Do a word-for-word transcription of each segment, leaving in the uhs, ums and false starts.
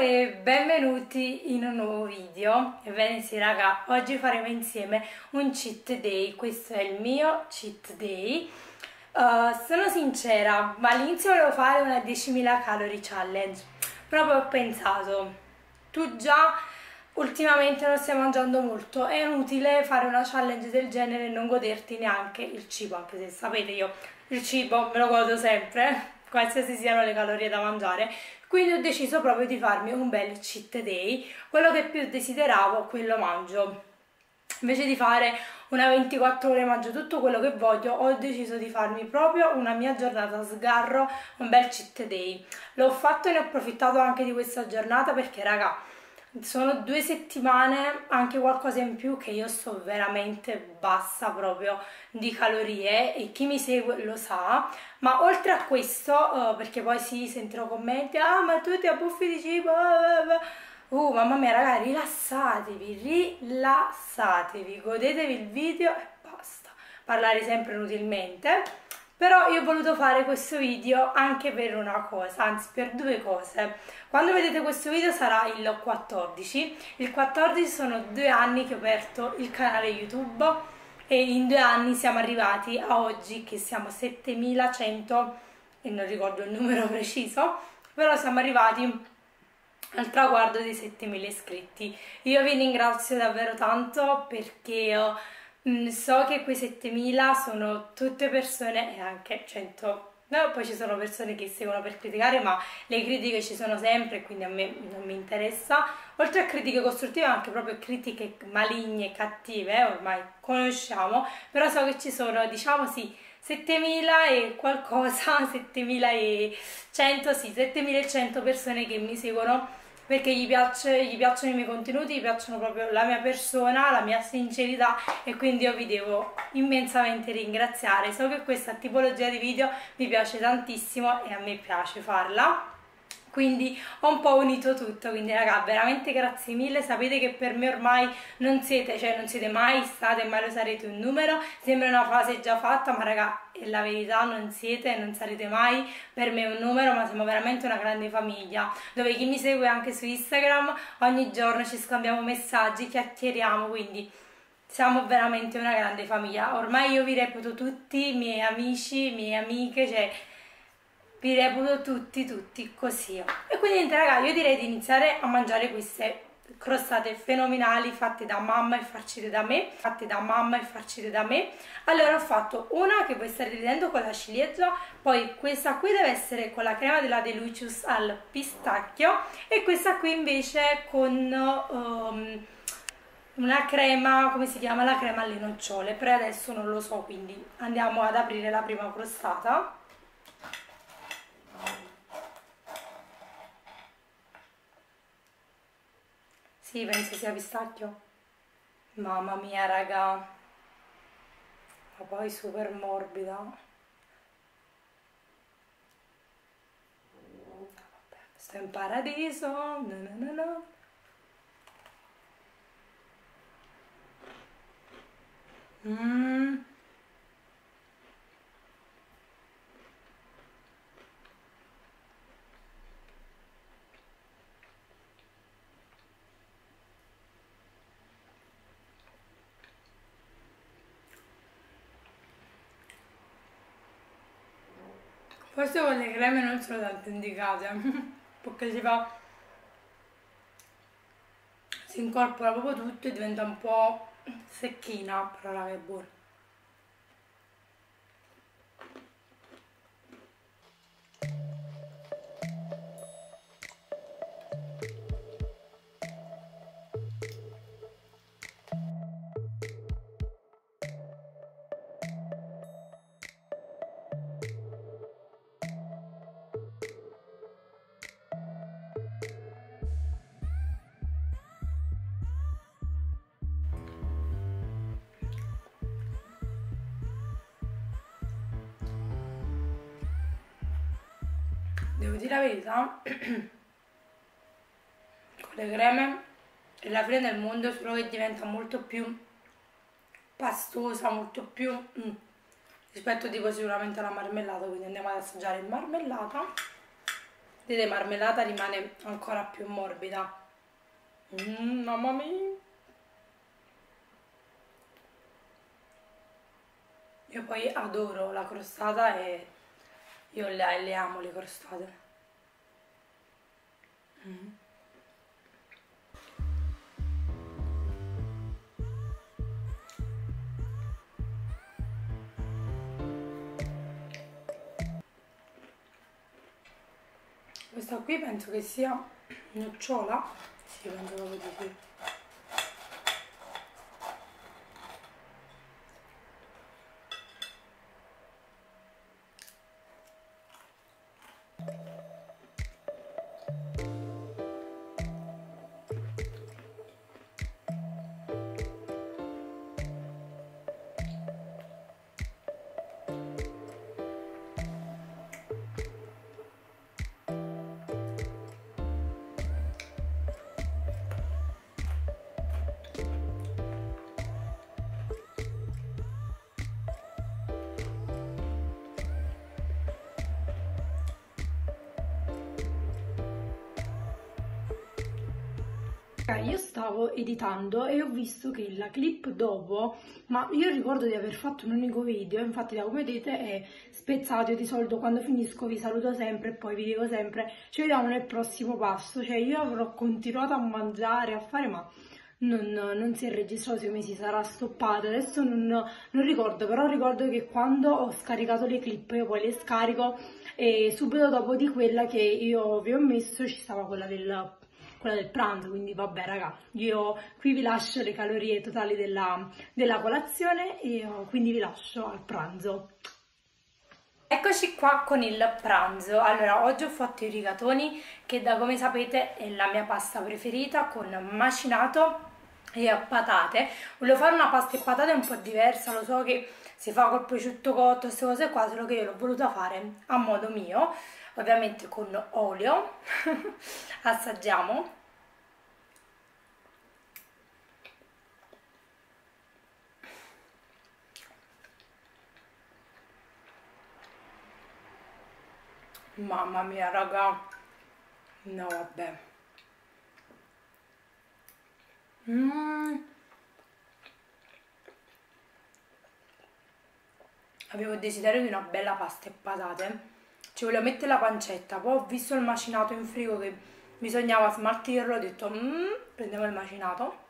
e benvenuti in un nuovo video. Ebbene sì raga, oggi faremo insieme un cheat day, questo è il mio cheat day. Uh, sono sincera, ma all'inizio volevo fare una diecimila calorie challenge, però poi ho pensato, tu già ultimamente non stai mangiando molto, è inutile fare una challenge del genere e non goderti neanche il cibo, anche se sapete io il cibo me lo godo sempre, qualsiasi siano le calorie da mangiare, quindi ho deciso proprio di farmi un bel cheat day, quello che più desideravo quello mangio, invece di fare una ventiquattro ore mangio tutto quello che voglio, ho deciso di farmi proprio una mia giornata a sgarro, un bel cheat day. L'ho fatto e ne ho approfittato anche di questa giornata perché raga, sono due settimane, anche qualcosa in più, che io sto veramente bassa proprio di calorie e chi mi segue lo sa, ma oltre a questo, uh, perché poi si sì, sentirò commenti, ah ma tu ti abbuffi di cibo, uh mamma mia raga, rilassatevi, rilassatevi, godetevi il video e basta, parlare sempre inutilmente, però io ho voluto fare questo video anche per una cosa, anzi per due cose. Quando vedete questo video sarà il quattordici, il quattordici sono due anni che ho aperto il canale YouTube e in due anni siamo arrivati a oggi che siamo settemilacento e non ricordo il numero preciso, però siamo arrivati al traguardo dei settemila iscritti. Io vi ringrazio davvero tanto perché so che quei settemila sono tutte persone e anche cento, no, poi ci sono persone che seguono per criticare, ma le critiche ci sono sempre, quindi a me non mi interessa. Oltre a critiche costruttive anche proprio critiche maligne, cattive, eh, ormai conosciamo, però so che ci sono, diciamo sì, settemila e qualcosa, settemilacento, sì, settemilacento persone che mi seguono perché gli, piace, gli piacciono i miei contenuti, gli piacciono proprio la mia persona, la mia sincerità, e quindi io vi devo immensamente ringraziare. So che questa tipologia di video vi piace tantissimo e a me piace farla, quindi ho un po' unito tutto, quindi raga veramente grazie mille, sapete che per me ormai non siete, cioè non siete mai state e mai lo sarete un numero, sembra una frase già fatta, ma raga è la verità, non siete e non sarete mai per me un numero, ma siamo veramente una grande famiglia, dove chi mi segue anche su Instagram ogni giorno ci scambiamo messaggi, chiacchieriamo, quindi siamo veramente una grande famiglia, ormai io vi reputo tutti miei amici, miei amiche, cioè vi reputo tutti tutti così. E quindi niente raga, io direi di iniziare a mangiare queste crostate fenomenali fatte da mamma e farcite da me, fatte da mamma e farcite da me. Allora ho fatto una che voi state vedendo con la ciliegia, poi questa qui deve essere con la crema della DELICIUVS al pistacchio e questa qui invece con um, una crema, come si chiama? La crema alle nocciole, però adesso non lo so, quindi andiamo ad aprire la prima crostata. Sì, penso sia pistacchio. Mamma mia, raga. Ma poi super morbida. Vabbè, sto in paradiso. No, no, no, no. Mmm. Forse con le creme non sono tanto indicate, perché si fa, si incorpora proprio tutto e diventa un po' secchina, però la che è buona. Devo dire la verità, con le creme è la fine del mondo, solo che diventa molto più pastosa, molto più mm, rispetto tipo sicuramente alla marmellata, quindi andiamo ad assaggiare marmellata delle marmellata rimane ancora più morbida. Mm, mamma mia! Io poi adoro la crostata e io le, le amo le crostate. Mm. Questa qui penso che sia nocciola, sì, penso proprio di qui. Io stavo editando e ho visto che la clip dopo, ma io ricordo di aver fatto un unico video, infatti da come vedete è spezzato. Io di solito quando finisco vi saluto sempre e poi vi dico sempre ci vediamo nel prossimo passo, cioè io avrò continuato a mangiare, a fare, ma non, non si è registrato, secondo me si sarà stoppato, adesso non, non ricordo, però ricordo che quando ho scaricato le clip io poi le scarico e subito dopo di quella che io vi ho messo ci stava quella del... quella del pranzo, quindi vabbè raga, io qui vi lascio le calorie totali della, della colazione e quindi vi lascio al pranzo. Eccoci qua con il pranzo. Allora, oggi ho fatto i rigatoni che, da come sapete, è la mia pasta preferita con macinato e patate. Volevo fare una pasta e patate un po' diversa, lo so che si fa col prosciutto cotto, queste cose qua, solo che io l'ho voluta fare a modo mio, ovviamente con olio. Assaggiamo. Mamma mia raga, no vabbè. Mm. Avevo il desiderio di una bella pasta e patate, ci volevo mettere la pancetta, poi ho visto il macinato in frigo che bisognava smaltirlo, ho detto mm, prendiamo il macinato.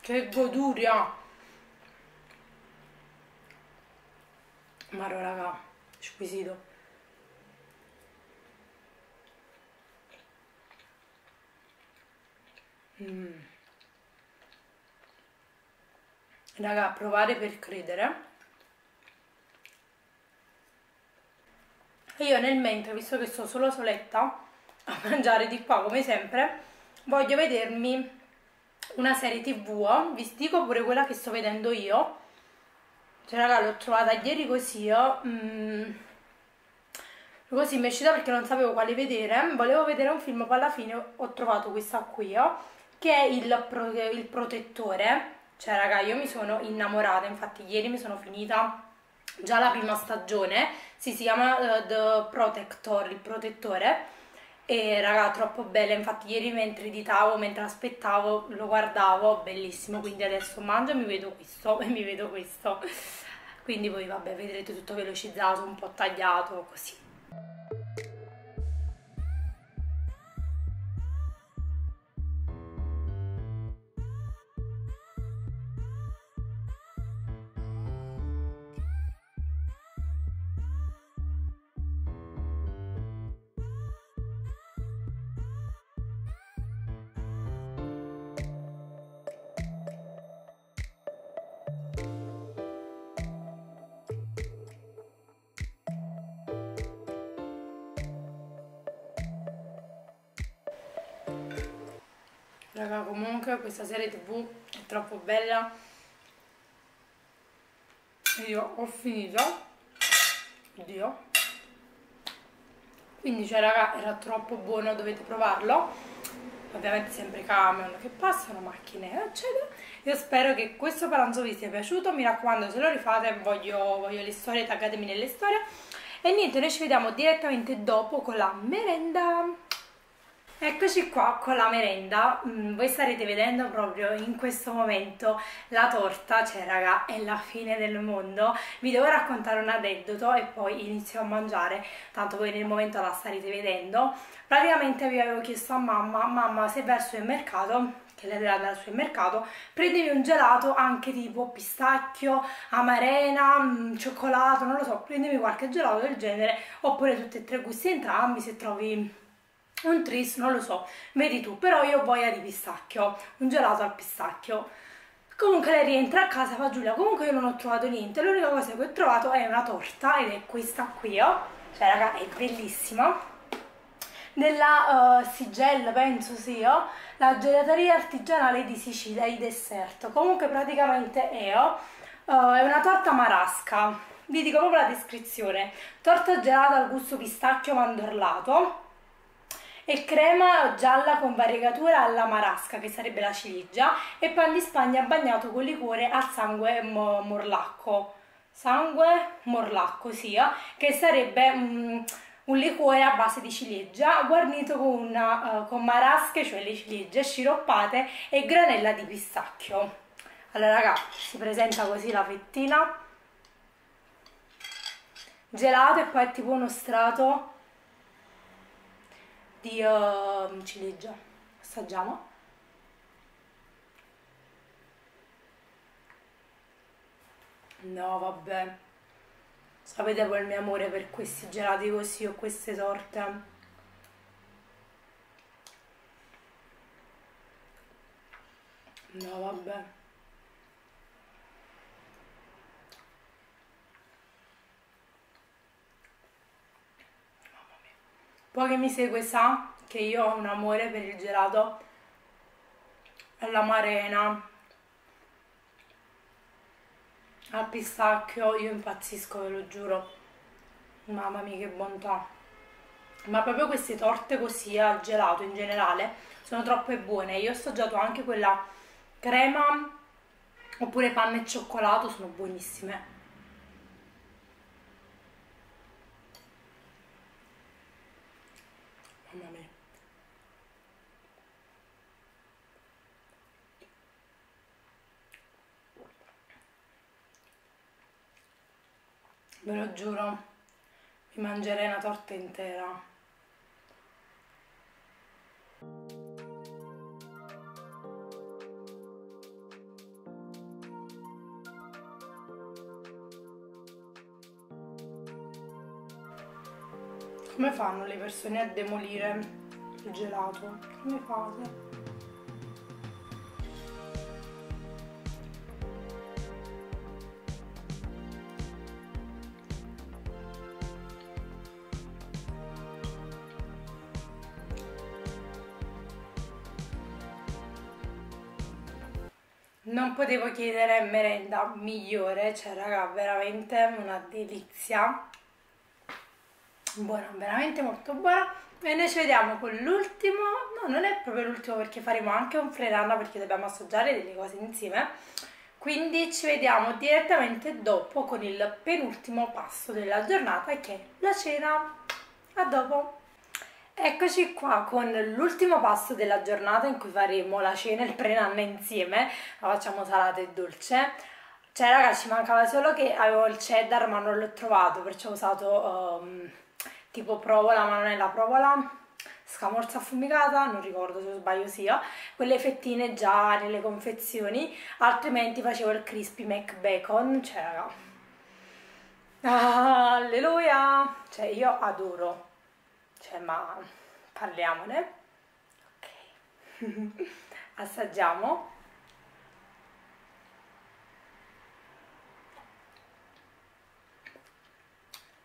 Che goduria! Maro raga, squisito. Mm. Raga, provare per credere. E io nel mentre, visto che sto solo soletta a mangiare di qua come sempre, voglio vedermi una serie tv, vi dico pure quella che sto vedendo io, cioè raga l'ho trovata ieri così io, mm, così mi è uscita perché non sapevo quale vedere, volevo vedere un film, poi alla fine ho trovato questa qui io, che è il, pro, il protettore. Cioè raga, io mi sono innamorata, infatti ieri mi sono finita già la prima stagione, si, si chiama uh, The Protector, il protettore, e raga troppo bella, infatti ieri mentre editavo, mentre aspettavo lo guardavo, bellissimo, quindi adesso mangio e mi vedo questo e mi vedo questo, quindi voi vabbè vedrete tutto velocizzato, un po' tagliato così. Raga, comunque questa serie tv è troppo bella. Io ho finito. Oddio. Quindi, cioè, raga, era troppo buono, dovete provarlo. ovviamente sempre camion che passano, macchine eccetera. Io spero che questo pranzo vi sia piaciuto, mi raccomando, se lo rifate voglio, voglio le storie, taggatemi nelle storie. E niente, noi ci vediamo direttamente dopo con la merenda. Eccoci qua con la merenda. Voi starete vedendo proprio in questo momento la torta, cioè raga è la fine del mondo. Vi devo raccontare un aneddoto e poi inizio a mangiare, tanto voi nel momento la starete vedendo. Praticamente vi avevo chiesto a mamma, mamma se vai al supermercato, che lei deve andare al supermercato, prendevi un gelato anche tipo pistacchio, amarena, cioccolato, non lo so, prendevi qualche gelato del genere, oppure tutti e tre gusti entrambi, se trovi un tris, non lo so, vedi tu, però io ho voglia di pistacchio, un gelato al pistacchio. Comunque lei rientra a casa, fa Giulia, comunque io non ho trovato niente, l'unica cosa che ho trovato è una torta ed è questa qui, oh. Cioè raga è bellissima, della uh, Sigella, penso sì, oh. La gelateria artigianale di Sicilia, il dessert. Comunque praticamente è, oh, uh, è una torta marasca, vi dico proprio la descrizione: torta gelata al gusto pistacchio mandorlato e crema gialla con variegatura alla marasca, che sarebbe la ciliegia, e pan di Spagna bagnato con liquore al sangue mo morlacco, sangue morlacco sì, che sarebbe mm, un liquore a base di ciliegia guarnito con, una, uh, con marasche, cioè le ciliegie sciroppate, e granella di pistacchio. Allora raga, si presenta così la fettina, gelato, e poi è tipo uno strato di uh, ciliegia. Assaggiamo. No vabbè, sapete qual è il mio amore per questi gelati così o queste torte. No vabbè, poi che mi segue sa che io ho un amore per il gelato all'amarena, al pistacchio, io impazzisco, ve lo giuro. Mamma mia che bontà. Ma proprio queste torte così al gelato in generale sono troppo buone. Io ho assaggiato anche quella crema oppure panna e cioccolato, sono buonissime. Mamma mia. Ve lo giuro, mi mangerei una torta intera. Come fanno le persone a demolire il gelato? Come fate? Non potevo chiedere merenda migliore, cioè raga, veramente una delizia. Buona, veramente molto buona. E noi ci vediamo con l'ultimo, no, non è proprio l'ultimo perché faremo anche un freranno, perché dobbiamo assaggiare delle cose insieme, quindi ci vediamo direttamente dopo con il penultimo passo della giornata, che è la cena. A dopo. Eccoci qua con l'ultimo passo della giornata, in cui faremo la cena e il pre-nanna insieme, la facciamo salata e dolce. Cioè ragazzi, ci mancava solo che avevo il cheddar ma non l'ho trovato, perciò ho usato um, tipo provola, ma non è la provola, scamorza affumicata, non ricordo, se sbaglio sia, quelle fettine già nelle confezioni, altrimenti facevo il crispy mac bacon. Cioè raga, ah, alleluia, cioè io adoro, cioè ma parliamone, ok. Assaggiamo.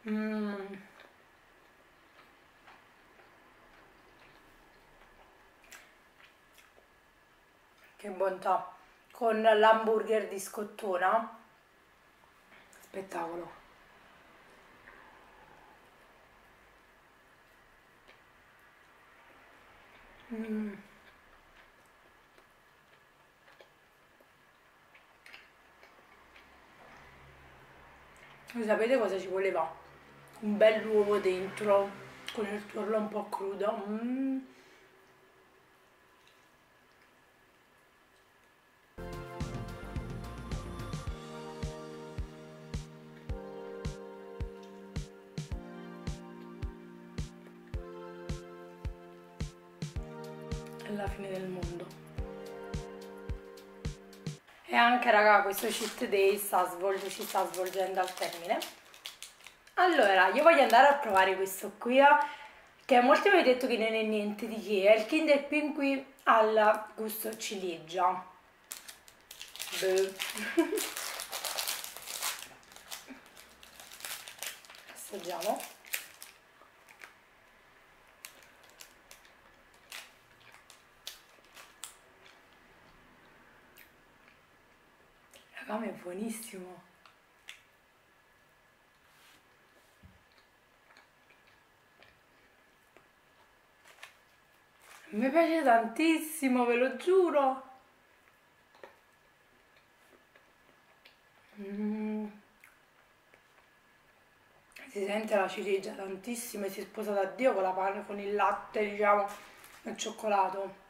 Mmm, che bontà, con l'hamburger di scottona, spettacolo. Mmm. Lo sapete cosa ci voleva? Un bell'uovo dentro, con il tuorlo un po' crudo. Mm. La fine del mondo. E anche raga, questo cheat day sta si sta svolgendo al termine. Allora io voglio andare a provare questo qui eh, che molti mi hanno detto che non è niente di che, è il Kinder Pingui al gusto ciliegia. Assaggiamo. È buonissimo, mi piace tantissimo, ve lo giuro. Mm. Si sente la ciliegia tantissimo e si sposa da Dio con la panna, con il latte, diciamo, e il cioccolato.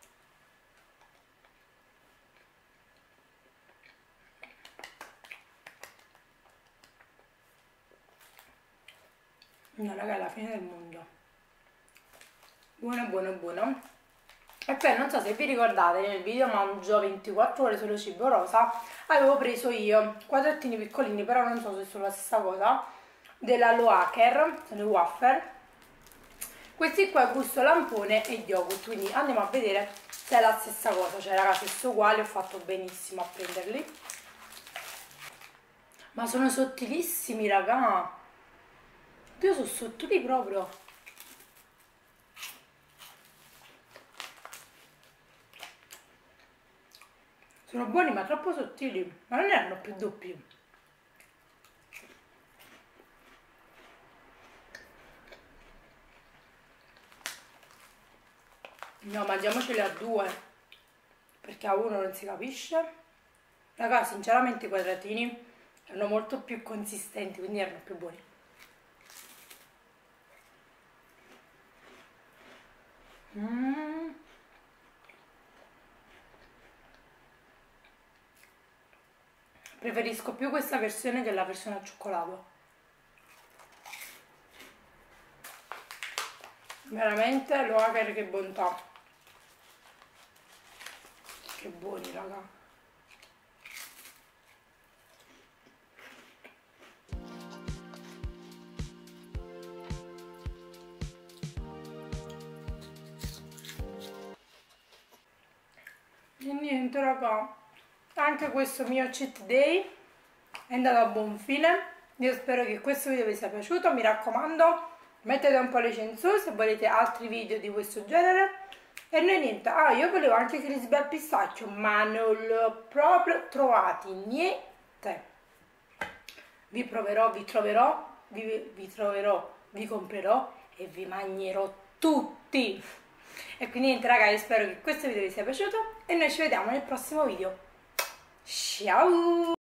No raga, è la fine del mondo. Buono, buono, buono. E poi non so se vi ricordate, nel video mangio ventiquattro ore solo cibo rosa avevo preso io quadrettini piccolini, però non so se sono la stessa cosa, della Loacker, sono i wafer. Questi qua gusto lampone e yogurt, quindi andiamo a vedere se è la stessa cosa. Cioè raga, se sono uguali ho fatto benissimo a prenderli, ma sono sottilissimi raga. Io sono sottili proprio. Sono buoni ma troppo sottili. Ma non erano più doppi. No, mangiamoceli a due, perché a uno non si capisce. Raga, sinceramente i quadratini erano molto più consistenti, quindi erano più buoni. Mm. Preferisco più questa versione che la versione al cioccolato. Veramente Loacker, che bontà. Che buoni raga. E niente raga, anche questo mio cheat day è andato a buon fine. Io spero che questo video vi sia piaciuto, mi raccomando mettete un pollice in su se volete altri video di questo genere. E noi niente, ah io volevo anche crispy al pistacchio ma non l'ho proprio trovati, niente. Vi proverò, vi troverò, vi, vi troverò, vi comprerò e vi mangerò tutti. E quindi niente raga, io spero che questo video vi sia piaciuto e noi ci vediamo nel prossimo video. Ciao!